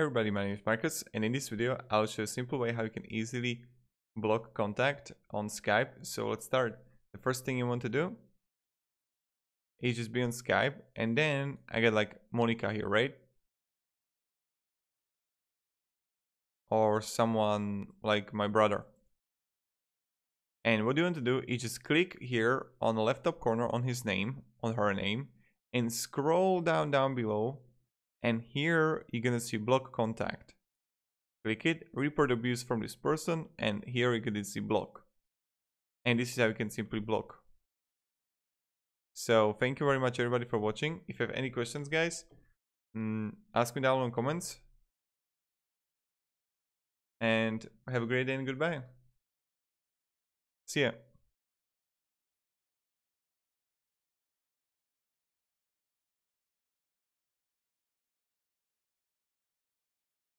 Everybody, my name is Marcus, and in this video I'll show a simple way how you can easily block contact on Skype. So let's start. The first thing you want to do is just be on Skype, and then I got like Monica here, right? Or someone like my brother. And what you want to do is just click here on the left top corner on his name, on her name, and scroll down below, and here you're gonna see block contact. Click it, report abuse from this person, and here you're gonna see block. And this is how you can simply block. So thank you very much everybody for watching. If you have any questions, guys, ask me down in the comments. And have a great day and goodbye. See ya.